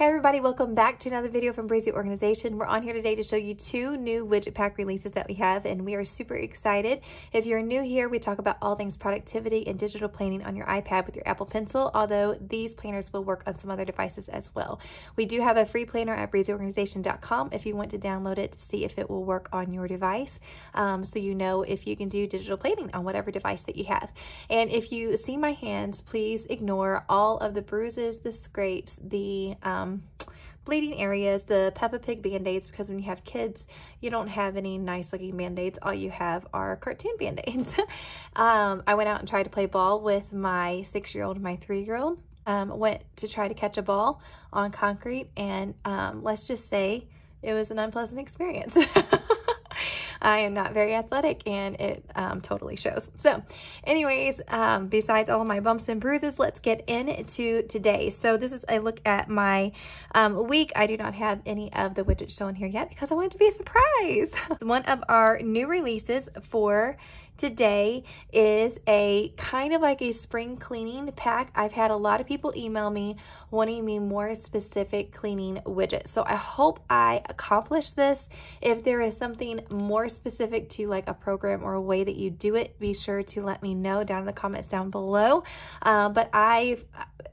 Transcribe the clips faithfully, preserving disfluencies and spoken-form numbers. Hey everybody, welcome back to another video from Breezy Organization. We're on here today to show you two new widget pack releases that we have, and we are super excited. If you're new here, we talk about all things productivity and digital planning on your iPad with your Apple Pencil, although these planners will work on some other devices as well. We do have a free planner at breezy organization dot com if you want to download it to see if it will work on your device, um, so you know if you can do digital planning on whatever device that you have. And if you see my hands, please ignore all of the bruises, the scrapes, the um, bleeding areas, the Peppa Pig band-aids, because when you have kids you don't have any nice looking band-aids, all you have are cartoon band-aids. um, I went out and tried to play ball with my six-year-old and my three-year-old. Um, went to try to catch a ball on concrete, and um, let's just say it was an unpleasant experience. I am not very athletic, and it um, totally shows. So anyways, um, besides all of my bumps and bruises, let's get into today. So this is a look at my um, week. I do not have any of the widgets shown here yet because I want it to be a surprise. One of our new releases for today is a kind of like a spring cleaning pack. I've had a lot of people email me wanting me more specific cleaning widgets. So I hope I accomplish this. If there is something more specific to like a program or a way that you do it, be sure to let me know down in the comments down below. Uh, but I,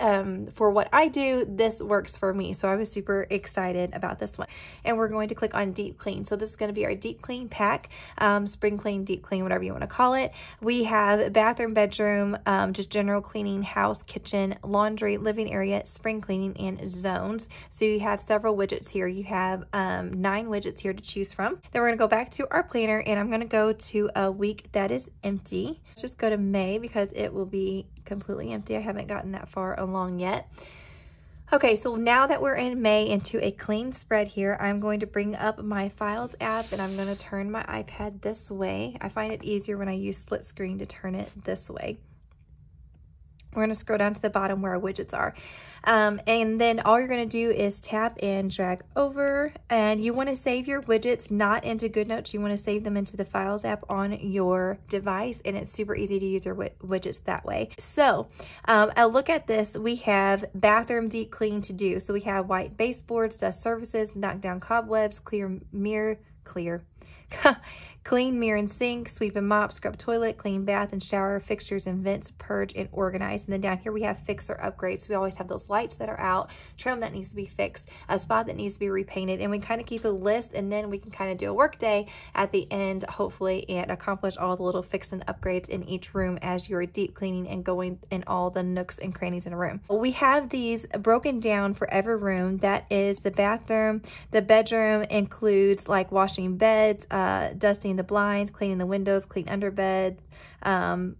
um, for what I do, this works for me. So I was super excited about this one. And we're going to click on deep clean. So this is going to be our deep clean pack, um, spring clean, deep clean, whatever you want to call it. We have bathroom, bedroom, um, just general cleaning, house, kitchen, laundry, living area, spring cleaning, and zones. So you have several widgets here. You have um, nine widgets here to choose from. Then we're going to go back to our planner, and I'm going to go to a week that is empty. Let's just go to May because it will be completely empty. I haven't gotten that far along yet. Okay, so now that we're in May into a clean spread here, I'm going to bring up my Files app, and I'm going to turn my iPad this way. I find it easier when I use split screen to turn it this way. We're going to scroll down to the bottom where our widgets are. Um, and then all you're going to do is tap and drag over, and you want to save your widgets not into GoodNotes. You want to save them into the Files app on your device, and it's super easy to use your widgets that way. So um, a look at this, we have bathroom deep clean to do. So we have white baseboards, dust surfaces, knock down cobwebs, clear mirror, clear clean mirror and sink, sweep and mop, scrub toilet, clean bath and shower, fixtures and vents, purge and organize. And then down here we have fix or upgrades. We always have those lights that are out, trim that needs to be fixed, a spot that needs to be repainted, and we kind of keep a list, and then we can kind of do a work day at the end, hopefully, and accomplish all the little fix and upgrades in each room as you're deep cleaning and going in all the nooks and crannies in a room. We have these broken down for every room. That is the bathroom. The bedroom includes like washing beds, uh, dusting the blinds, cleaning the windows, clean under beds, um,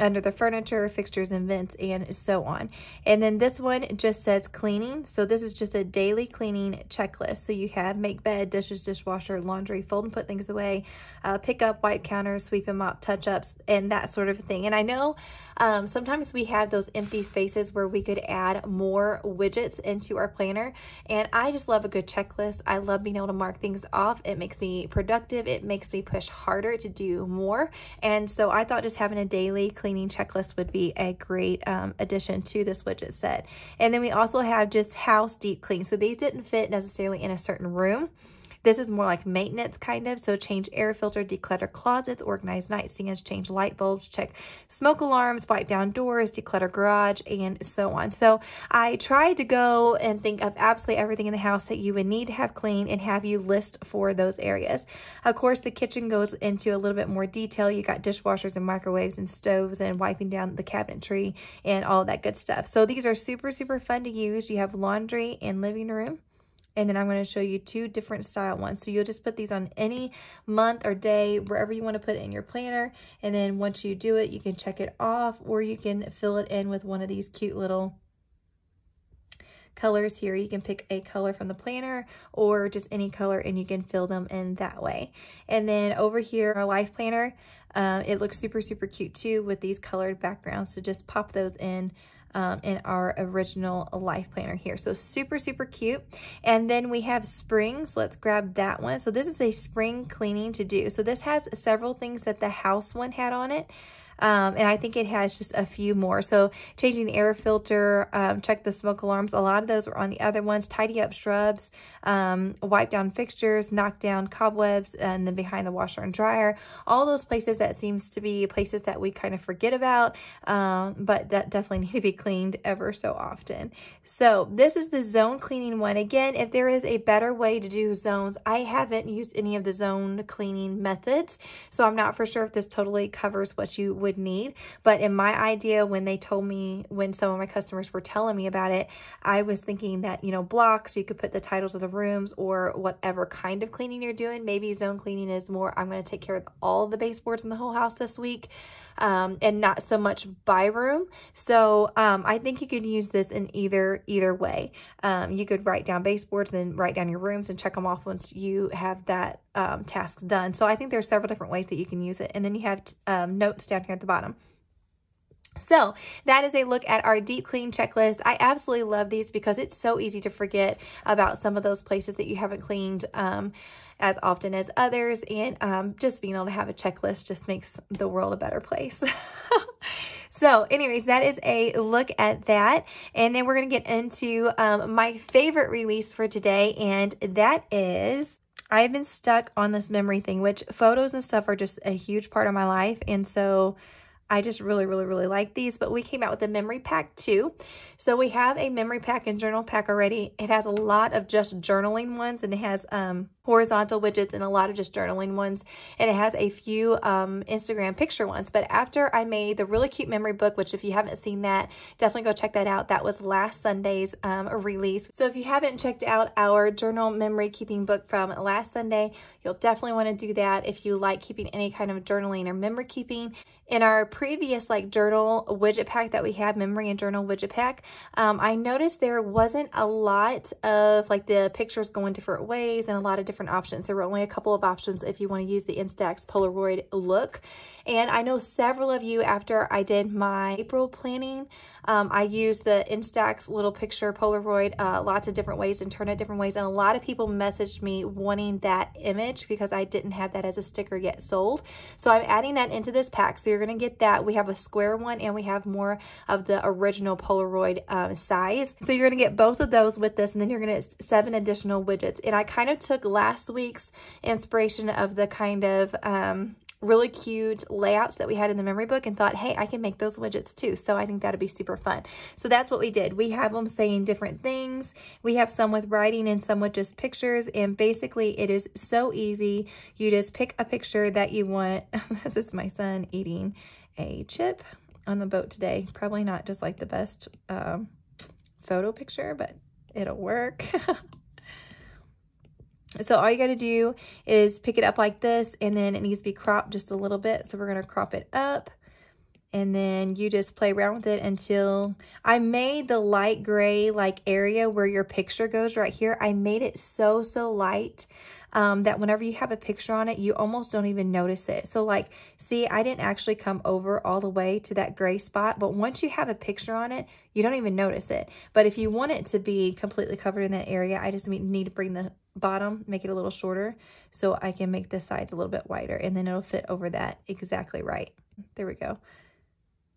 under the furniture, fixtures and vents, and so on. And then this one just says cleaning. So this is just a daily cleaning checklist. So you have make bed, dishes, dishwasher, laundry, fold and put things away, uh, pick up, wipe counters, sweep and mop, touch ups, and that sort of thing. And I know um, sometimes we have those empty spaces where we could add more widgets into our planner. And I just love a good checklist. I love being able to mark things off. It makes me productive. It makes me push harder to do more. And so I thought just having a daily cleaning Cleaning checklist would be a great um, addition to this widget set. And then we also have just house deep clean. So these didn't fit necessarily in a certain room. This is more like maintenance kind of. So change air filter, declutter closets, organize nightstands, change light bulbs, check smoke alarms, wipe down doors, declutter garage, and so on. So I tried to go and think of absolutely everything in the house that you would need to have clean and have you list for those areas. Of course, the kitchen goes into a little bit more detail. You got dishwashers and microwaves and stoves and wiping down the cabinetry and all that good stuff. So these are super, super fun to use. You have laundry and living room. And then I'm going to show you two different style ones. So you'll just put these on any month or day, wherever you want to put it in your planner. And then once you do it, you can check it off, or you can fill it in with one of these cute little colors here. You can pick a color from the planner or just any color, and you can fill them in that way. And then over here, our life planner, um, it looks super, super cute too with these colored backgrounds. So just pop those in. Um, in our original life planner here. So super, super cute. And then we have springs. Let's grab that one. So this is a spring cleaning to do. So this has several things that the house one had on it. Um, and I think it has just a few more. So changing the air filter, um, check the smoke alarms. A lot of those were on the other ones. Tidy up shrubs, um, wipe down fixtures, knock down cobwebs, and then behind the washer and dryer. All those places that seems to be places that we kind of forget about, um, but that definitely need to be cleaned ever so often. So this is the zone cleaning one. Again, if there is a better way to do zones, I haven't used any of the zone cleaning methods, so I'm not for sure if this totally covers what you would need. But in my idea, when they told me, when some of my customers were telling me about it, I was thinking that, you know, blocks, you could put the titles of the rooms or whatever kind of cleaning you're doing. Maybe zone cleaning is more, I'm going to take care of all the baseboards in the whole house this week, um, and not so much by room. So um, I think you could use this in either either way. Um, you could write down baseboards and then write down your rooms and check them off once you have that um, task done. So I think there's several different ways that you can use it. And then you have um, notes down here at the bottom. So that is a look at our deep clean checklist. I absolutely love these because it's so easy to forget about some of those places that you haven't cleaned um, as often as others. And um, just being able to have a checklist just makes the world a better place. So anyways, that is a look at that. And then we're going to get into um, my favorite release for today. And that is, I've been stuck on this memory thing, which photos and stuff are just a huge part of my life. And so I just really, really, really like these, but we came out with a memory pack too. So we have a memory pack and journal pack already. It has a lot of just journaling ones, and it has um, horizontal widgets and a lot of just journaling ones. And it has a few um, Instagram picture ones. But after I made the really cute memory book, which if you haven't seen that, definitely go check that out. That was last Sunday's um, release. So if you haven't checked out our journal memory keeping book from last Sunday, you'll definitely want to do that if you like keeping any kind of journaling or memory keeping. In our previous like journal widget pack that we had, memory and journal widget pack, um, I noticed there wasn't a lot of like the pictures going different ways and a lot of different options. There were only a couple of options if you want to use the Instax Polaroid look. And I know several of you, after I did my April planning, um, I used the Instax little picture Polaroid uh, lots of different ways and turned it different ways. And a lot of people messaged me wanting that image because I didn't have that as a sticker yet sold. So I'm adding that into this pack. So you're going to get that. We have a square one and we have more of the original Polaroid um, size. So you're going to get both of those with this, and then you're going to get seven additional widgets. And I kind of took last week's inspiration of the kind of um, really cute layouts that we had in the memory book and thought, hey, I can make those widgets too. So I think that'd be super fun. So that's what we did. We have them saying different things. We have some with writing and some with just pictures. And basically it is so easy. You just pick a picture that you want. This is my son eating a chip on the boat today. Probably not just like the best um, photo picture, but it'll work. So all you got to do is pick it up like this, and then it needs to be cropped just a little bit. So we're going to crop it up, and then you just play around with it until I made the light gray like area where your picture goes right here. I made it so, so light um, that whenever you have a picture on it, you almost don't even notice it. So like, see, I didn't actually come over all the way to that gray spot, but once you have a picture on it, you don't even notice it. But if you want it to be completely covered in that area, I just need to bring the bottom, make it a little shorter so I can make the sides a little bit wider, and then it'll fit over that exactly right. There we go.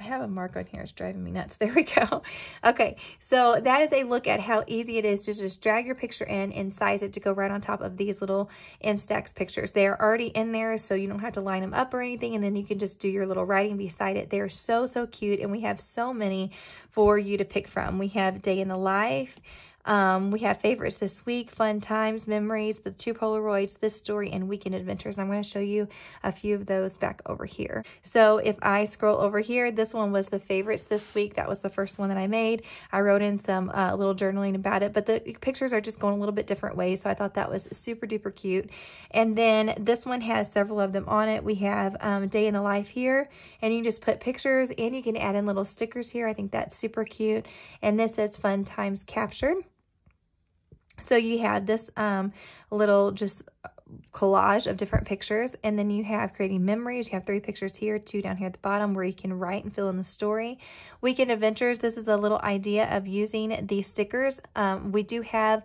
I have a mark on here. It's driving me nuts. There we go. Okay, so that is a look at how easy it is to just drag your picture in and size it to go right on top of these little Instax pictures. They are already in there, so you don't have to line them up or anything, and then you can just do your little writing beside it. They are so, so cute, and we have so many for you to pick from. We have Day in the Life. Um, we have favorites this week, fun times, memories, the two Polaroids, this story, and weekend adventures. I'm going to show you a few of those back over here. So if I scroll over here, this one was the favorites this week. That was the first one that I made. I wrote in some uh, little journaling about it, but the pictures are just going a little bit different ways. So I thought that was super duper cute. And then this one has several of them on it. We have um, Day in the Life here, and you just put pictures, and you can add in little stickers here. I think that's super cute. And this says fun times captured. So you have this um, little just collage of different pictures, and then you have creating memories. You have three pictures here, two down here at the bottom where you can write and fill in the story. Weekend adventures, this is a little idea of using these stickers. Um, we do have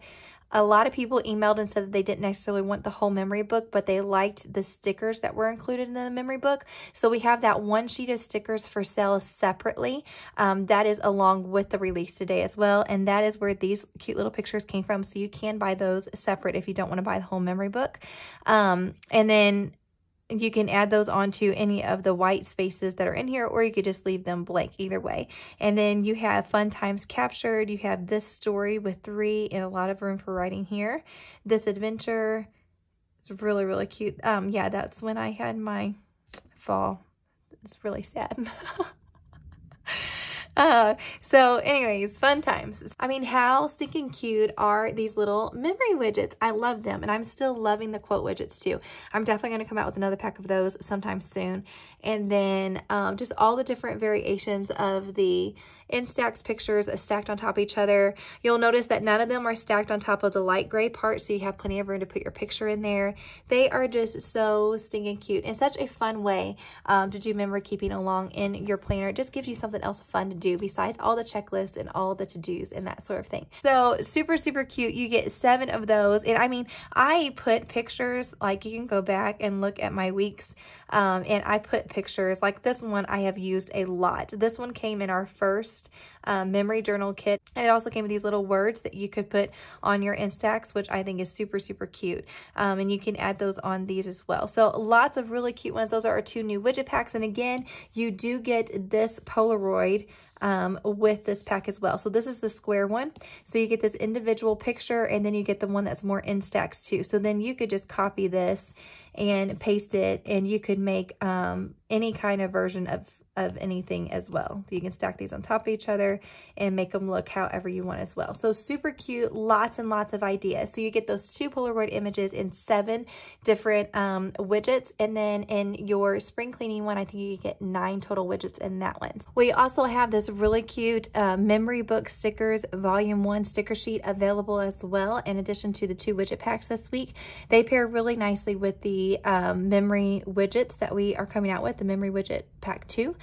A lot of people emailed and said that they didn't necessarily want the whole memory book, but they liked the stickers that were included in the memory book. So we have that one sheet of stickers for sale separately. Um, that is along with the release today as well. And that is where these cute little pictures came from. So you can buy those separate if you don't want to buy the whole memory book. Um, and then you can add those onto any of the white spaces that are in here, or you could just leave them blank, either way. And then you have fun times captured. You have this story with three and a lot of room for writing here. This adventure is really, really cute. Um, yeah, that's when I had my fall. It's really sad. Uh, so anyways, fun times. I mean, how stinking cute are these little memory widgets? I love them, and I'm still loving the quote widgets too. I'm definitely going to come out with another pack of those sometime soon. And then um, just all the different variations of the Instax pictures stacked on top of each other. You'll notice that none of them are stacked on top of the light gray part, so you have plenty of room to put your picture in there. They are just so stinking cute and such a fun way um, to do memory keeping along in your planner. It just gives you something else fun to do besides all the checklists and all the to-dos and that sort of thing. So super, super cute. You get seven of those. And I mean, I put pictures, like you can go back and look at my weeks, um, and I put pictures like this one I have used a lot. This one came in our first Um, memory journal kit, and it also came with these little words that you could put on your Instax, which I think is super, super cute. Um, and you can add those on these as well. So lots of really cute ones. Those are our two new widget packs. And again, you do get this Polaroid Um, with this pack as well. So this is the square one. So you get this individual picture, and then you get the one that's more Instax too. So then you could just copy this and paste it, and you could make um, any kind of version of, of anything as well. You can stack these on top of each other and make them look however you want as well. So super cute, lots and lots of ideas. So you get those two Polaroid images in seven different um, widgets. And then in your spring cleaning one, I think you get nine total widgets in that one. We also have this really cute uh, memory book stickers volume one sticker sheet available as well, in addition to the two widget packs this week. They pair really nicely with the um, memory widgets that we are coming out with, the memory widget pack two.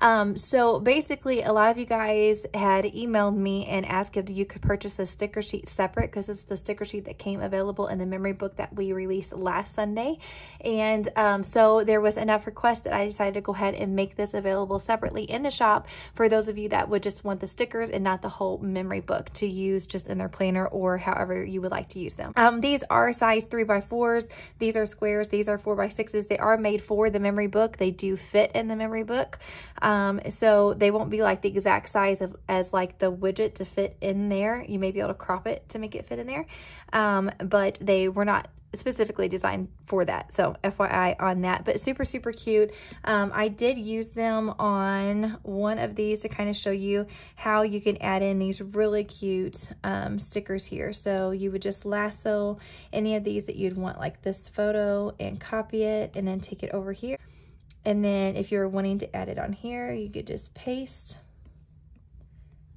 Um, so basically, a lot of you guys had emailed me and asked if you could purchase the sticker sheet separate, because it's the sticker sheet that came available in the memory book that we released last Sunday. And um, so there was enough requests that I decided to go ahead and make this available separately in the shop for those of you that would just want the stickers and not the whole memory book to use just in their planner, or however you would like to use them. Um, these are size three by fours. These are squares. These are four by sixes. They are made for the memory book. They do fit in the memory book. Um, so they won't be like the exact size of, as like the widget to fit in there. You may be able to crop it to make it fit in there. Um, but they were not specifically designed for that. So F Y I on that, but super, super cute. Um, I did use them on one of these to kind of show you how you can add in these really cute um, stickers here. So you would just lasso any of these that you'd want, like this photo, and copy it and then take it over here. And then if you're wanting to add it on here, you could just paste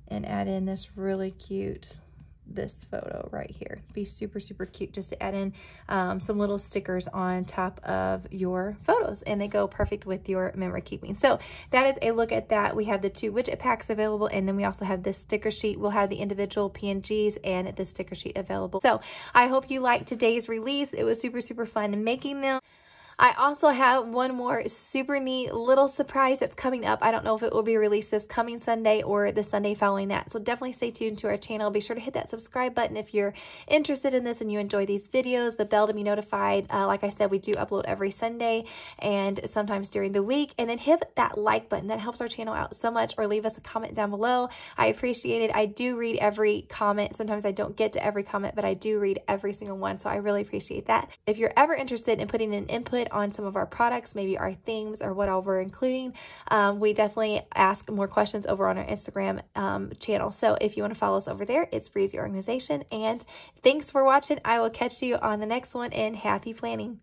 and add in this really cute this photo right here. It'd be super, super cute just to add in um, some little stickers on top of your photos, and they go perfect with your memory keeping. So that is a look at that. We have the two widget packs available, and then we also have this sticker sheet. We'll have the individual P N Gs and the sticker sheet available. So I hope you liked today's release. It was super, super fun making them. I also have one more super neat little surprise that's coming up. I don't know if it will be released this coming Sunday or the Sunday following that. So definitely stay tuned to our channel. Be sure to hit that subscribe button if you're interested in this and you enjoy these videos. The bell to be notified. Uh, like I said, we do upload every Sunday and sometimes during the week. And then hit that like button. That helps our channel out so much. Or leave us a comment down below. I appreciate it. I do read every comment. Sometimes I don't get to every comment, but I do read every single one. So I really appreciate that. If you're ever interested in putting an input on some of our products, maybe our themes or what all we're including, um, we definitely ask more questions over on our Instagram um, channel. So if you want to follow us over there, it's Breezy Organization. And thanks for watching. I will catch you on the next one, and happy planning.